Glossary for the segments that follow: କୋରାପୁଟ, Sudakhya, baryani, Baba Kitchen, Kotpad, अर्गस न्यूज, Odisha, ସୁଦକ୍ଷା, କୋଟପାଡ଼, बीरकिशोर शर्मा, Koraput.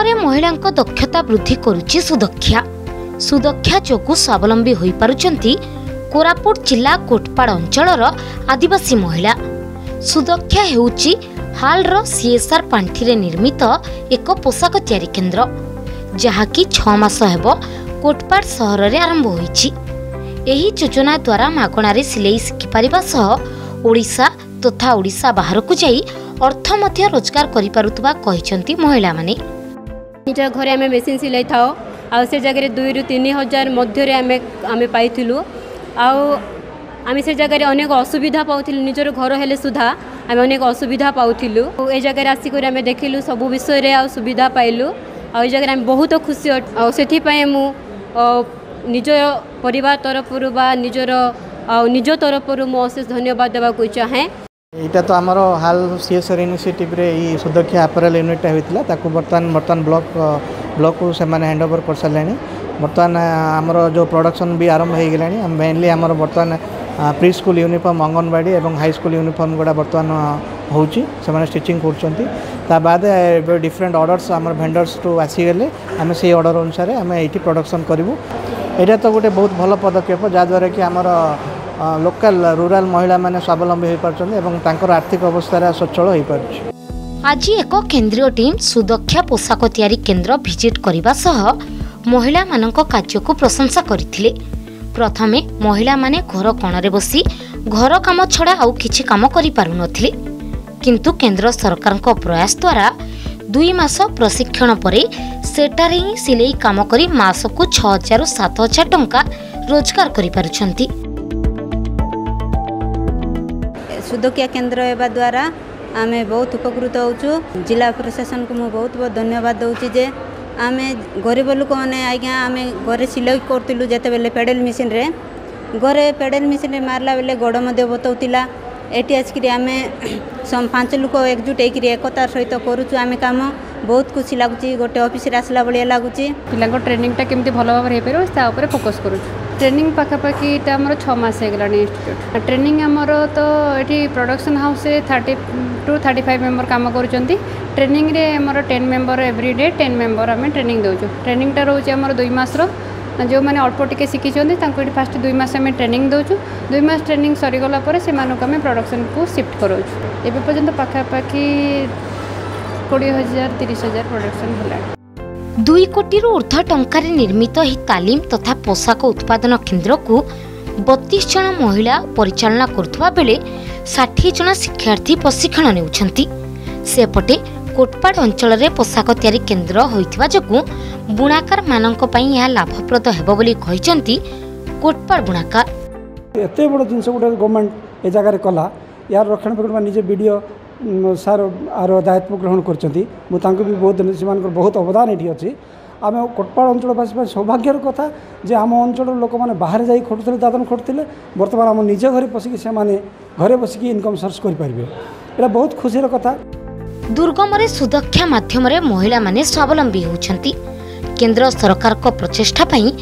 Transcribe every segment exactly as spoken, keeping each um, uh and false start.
ଉଦ୍ୟମରେ ମହିଳାଙ୍କ ଦକ୍ଷତା ବୃଦ୍ଧି କରୁଛି ସୁଦକ୍ଷା। ସୁଦକ୍ଷା ଯୋଗୁଁ ସ୍ୱାବଲମ୍ବୀ ହୋଇପାରୁଛନ୍ତି କୋରାପୁଟ ଜିଲ୍ଲା କୋଟପାଡ ଅଞ୍ଚଳର ଆଦିବାସୀ ମହିଳା। ସୁଦକ୍ଷା ହେଉଛି ହାଲର ସିଏସ୍ଆର୍ ପାଣ୍ଠିରେ ନିର୍ମିତ ଏକ ପୋଷାକ ତିଆରି କେନ୍ଦ୍ର, ଯାହାକି ଛଅ ମାସ ହେବ କୋଟପାଡ ସହରରେ ଆରମ୍ଭ ହୋଇଛି। ଏହି ଯୋଜନା ଦ୍ୱାରା ମାଗଣାରେ ସିଲେଇ ଶିଖିପାରିବା ସହ ଓଡ଼ିଶା ତଥା ଓଡ଼ିଶା ବାହାରକୁ ଯାଇ अर्थ मध्य रोजगार कर महिला माने घरे आम मेसीन सिलाई था आ से जगह दुई रु तीन हजार मध्य आम आम पाइलु आम से जगह अनेक असुविधा पाऊँ निजर घर हेले सुधा आम अनेक असुविधा पाऊँ ए जगह आसिक आम देखिलु सब विषय रे आ सुविधा पाइलु आ जगह आम बहुत खुशी आ से मु निज परिवार तरफ निजर निज तरफ मु अशेष धन्यवाद देवा चाहे। यहाँ तो आमर हाल सीएसआर इनिशिएटिव रे ये सुदक्षा अपरेल यूनिट होता ताकू बर्तमान बर्तमान ब्लॉक ब्लॉक को से हैंडओवर कर सारे बर्तमान आमर जो प्रोडक्शन भी आरंभ हो गला मेनली आमर बर्तमान प्री स्कूल यूनिफॉर्म अंगनवाड़ी और हाई स्कूल यूनिफॉर्म गुड़ा बर्तमान होची से माने स्टिचिंग करता बाद डिफरेन्ट ऑर्डर्स आम भेंडर्स टू आसीगले आम से ऑर्डर अनुसार आम ये प्रोडक्शन करूँ। यहाँ तो गोटे बहुत भल पदक्षेप जहाँद्वारा कि आमर लोकल रूरल महिला माने स्वावलंबी हो पारछन एवं तांकर आर्थिक अवस्था सचल हो पारछ। आज एक केंद्रीय टीम सुदक्षा पोशाक तैयारी केंद्र विजिट करबा सह महिला मानक कार्य को प्रशंसा करथिले। प्रथमे महिला माने घर कोणरे बसी घर काम छड़ा आउ किछि काम करि पारु नथिले, किंतु केंद्र सरकारक प्रयास द्वारा दुई मास प्रशिक्षण परे सेटारि सिलाई काम करि मासकु छह हजार सात हजार टंका रोजगार करि पारुछंती। सुदक्षा केन्द्र होगा द्वारा आम बहुत उपकृत हो। जिला प्रशासन को मुझे बहुत बहुत धन्यवाद दूसरी जे आम गरीब लोक मैंने आज्ञा आम घरे सिलाई करूँ जिते बेले पेडेल मेसीन रे घरे पेडेल मेसीन रे मार्ला बेले गोड़ मध्य बताऊला ये आसिक आम पांच लोक एकजुट होकर एकतार सहित करुचु आम कम बहुत खुशी लगुच गोटे अफिस आसला भाया लगुच। पिला ट्रेनिंगटा केमती भल भाव हो फोकस करुँ। ट्रेनिंग पखापाखि आमर छमास इंस्टिट्यूट ट्रेनिंग आमर तो ये production house thirty two thirty five member काम करुँच। ट्रेनिंग रे आमर ten member every day ten member आम ट्रेनिंग दौर ट्रेनिंगटा रोचे आमर दुई मसर जो मैंने अल्प टे शिखिं फास्ट दुई मस आम ट्रेनिंग दौर दुई मस ट्रेनिंग सरीगला से आम प्रोडक्शन को शिफ्ट कराऊँ। एवं पर्यटन पखापाखि कोड़े हजार तीस हजार प्रोडक्शन है। दुई कोटी ऊर्ध्व टंकार निर्मित ही तालीम तथा पोशाक उत्पादन केन्द्र को बत्तीस जन महिला परिचालना करुवा बेले षाठी जन शिक्षार्थी प्रशिक्षण नेउछंती। सेपटे कोटपाड अंचल रे पोशाक तैयारी केन्द्र होइथिबा जकु बुणाकार माननक पई या लाभप्रद हेबो बोली कहिसंती कोटपाड बुणाकार। एते बड जिंस गुडा गवर्नमेंट ए जगह रे कला यार रक्षण प्रकरण मा निजे वीडियो सार आर दायित्व ग्रहण करछंती भी बहुत बहुत अवदान ये अच्छी। आम कोटपाड़ अंचलवासी सौभाग्यर कथा जे आम अंचल लोक मैंने बाहर जाई खटुले दादन खटुले बर्तमान आम निज घर बसिक से घरे बसिक इनकम सर्च करें बहुत खुशी कथा। दुर्गम सुदक्षा मध्यम महिला माने स्वावलंबी होती केंद्र सरकार को प्रचेष्टा पई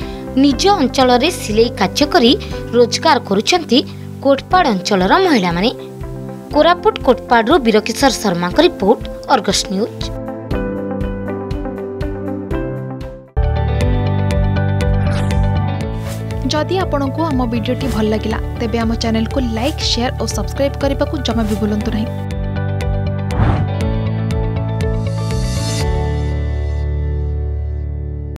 निज अंचल सिलाई कार्य करी रोजगार करुछंती कोटपाड़ अंचलर महिला माने। कोरापुट कोटपाड़ बीरकिशोर शर्मा का रिपोर्ट, अर्गस न्यूज। जदि आपंक आम भिडी भल लगा तेब आम चैनल को लाइक, शेयर और सब्सक्राइब करने को जमा भी भूलु नहीं।